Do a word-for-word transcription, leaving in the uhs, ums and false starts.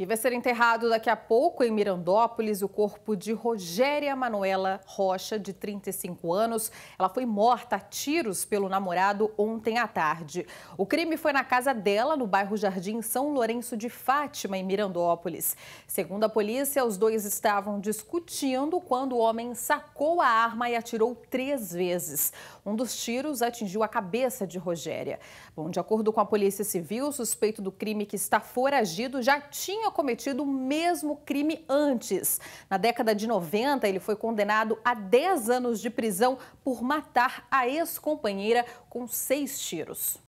E vai ser enterrado daqui a pouco em Mirandópolis o corpo de Rogéria Manuela Rocha, de trinta e cinco anos. Ela foi morta a tiros pelo namorado ontem à tarde. O crime foi na casa dela, no bairro Jardim São Lourenço de Fátima, em Mirandópolis. Segundo a polícia, os dois estavam discutindo quando o homem sacou a arma e atirou três vezes. Um dos tiros atingiu a cabeça de Rogéria. Bom, de acordo com a Polícia Civil, o suspeito do crime, que está foragido, já tinha cometido o mesmo crime antes. Na década de noventa, ele foi condenado a dez anos de prisão por matar a ex-companheira com seis tiros.